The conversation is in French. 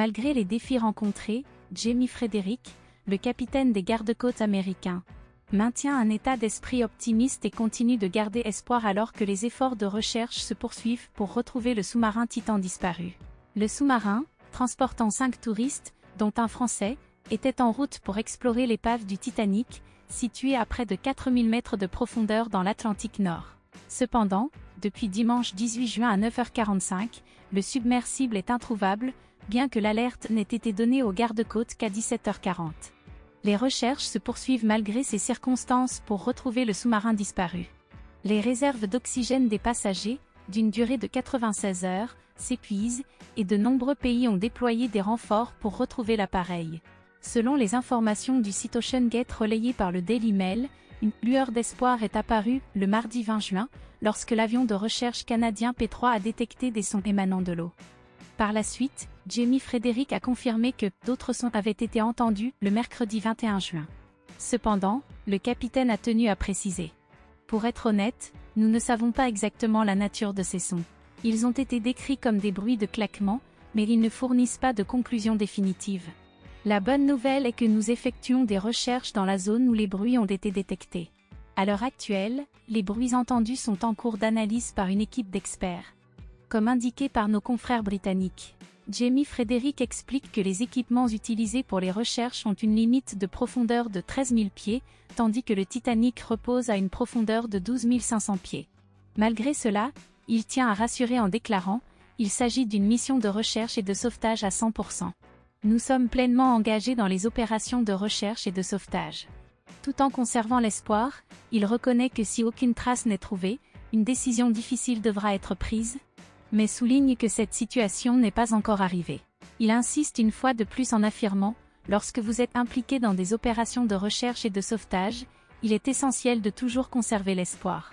Malgré les défis rencontrés, Jamie Frederick, le capitaine des gardes-côtes américains, maintient un état d'esprit optimiste et continue de garder espoir alors que les efforts de recherche se poursuivent pour retrouver le sous-marin Titan disparu. Le sous-marin, transportant 5 touristes, dont un Français, était en route pour explorer l'épave du Titanic, située à près de 4000 mètres de profondeur dans l'Atlantique Nord. Cependant, depuis dimanche 18 juin à 9h45, le submersible est introuvable, bien que l'alerte n'ait été donnée aux gardes-côtes qu'à 17h40. Les recherches se poursuivent malgré ces circonstances pour retrouver le sous-marin disparu. Les réserves d'oxygène des passagers, d'une durée de 96 heures, s'épuisent, et de nombreux pays ont déployé des renforts pour retrouver l'appareil. Selon les informations du site OceanGate relayées par le Daily Mail, une lueur d'espoir est apparue le mardi 20 juin, lorsque l'avion de recherche canadien P3 a détecté des sons émanant de l'eau. Par la suite, Jamie Frederick a confirmé que d'autres sons avaient été entendus le mercredi 21 juin. Cependant, le capitaine a tenu à préciser: pour être honnête, nous ne savons pas exactement la nature de ces sons. Ils ont été décrits comme des bruits de claquement, mais ils ne fournissent pas de conclusion définitive. La bonne nouvelle est que nous effectuons des recherches dans la zone où les bruits ont été détectés. À l'heure actuelle, les bruits entendus sont en cours d'analyse par une équipe d'experts. Comme indiqué par nos confrères britanniques, Jamie Frederick explique que les équipements utilisés pour les recherches ont une limite de profondeur de 13 000 pieds, tandis que le Titanic repose à une profondeur de 12 500 pieds. Malgré cela, il tient à rassurer en déclarant: il s'agit d'une mission de recherche et de sauvetage à 100%. Nous sommes pleinement engagés dans les opérations de recherche et de sauvetage. Tout en conservant l'espoir, il reconnaît que si aucune trace n'est trouvée, une décision difficile devra être prise, mais souligne que cette situation n'est pas encore arrivée. Il insiste une fois de plus en affirmant: lorsque vous êtes impliqué dans des opérations de recherche et de sauvetage, il est essentiel de toujours conserver l'espoir.